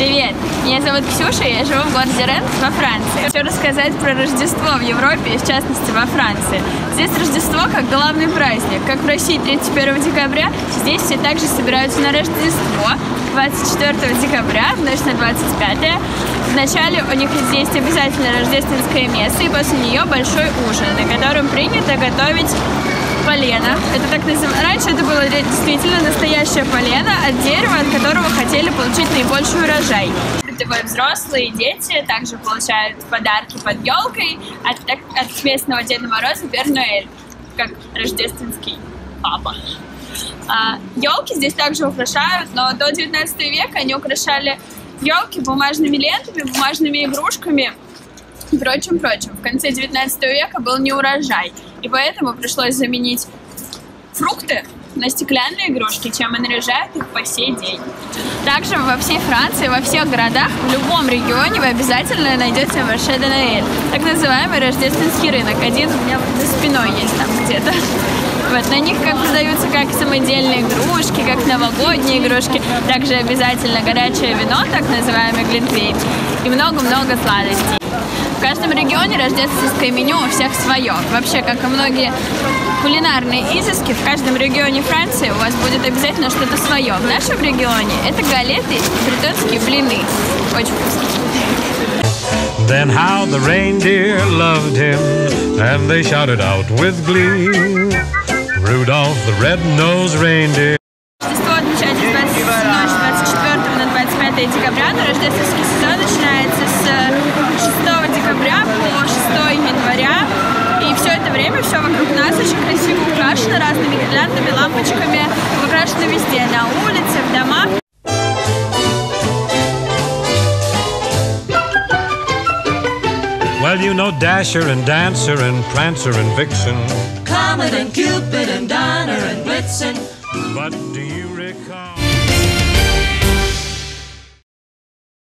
Привет! Меня зовут Ксюша, я живу в городе Рен во Франции. Хочу рассказать про Рождество в Европе и, в частности, во Франции. Здесь Рождество как главный праздник. Как в России 31 декабря, здесь все также собираются на Рождество 24 декабря, в ночь на 25-е. Вначале у них здесь обязательно рождественское место, и после нее большой ужин, на котором принято готовить полено. Это так называемое. Раньше это было действительно настоящее полено от дерева, от которого хотели получить наибольший урожай. Взрослые и дети также получают подарки под елкой от местного Деда Мороза Вернуэль, как рождественский папа. Елки здесь также украшают, но до 19 века они украшали елки бумажными лентами, бумажными игрушками и прочим. В конце 19 века был неурожай, и поэтому пришлось заменить фрукты на стеклянные игрушки, чем и наряжают их по сей день. Также во всей Франции, во всех городах, в любом регионе вы обязательно найдете Марше де Ноэль, так называемый рождественский рынок. Один у меня за спиной есть там где-то. Вот, на них как продаются как самодельные игрушки, как новогодние игрушки, также обязательно горячее вино, так называемый глинтвейн, и много-много сладостей. В каждом регионе рождественское меню у всех свое. Вообще, как и многие кулинарные изыски, в каждом регионе Франции у вас будет обязательно что-то свое. В нашем регионе это галеты и бретонские блины. Очень вкусно. Rudolph, the red-nosed reindeer. Рождество отмечается с ночи 24 на 25 декабря, но рождественский сезон начинается с 6 декабря по 6 января. И все это время все вокруг нас очень красиво украшено разными гирляндами, лампочками, украшено везде, на улице, в домах. Well, you know Dasher and Dancer and Prancer and Vixen, Comet and Cupid and Donner and Blitzen. But do you recall?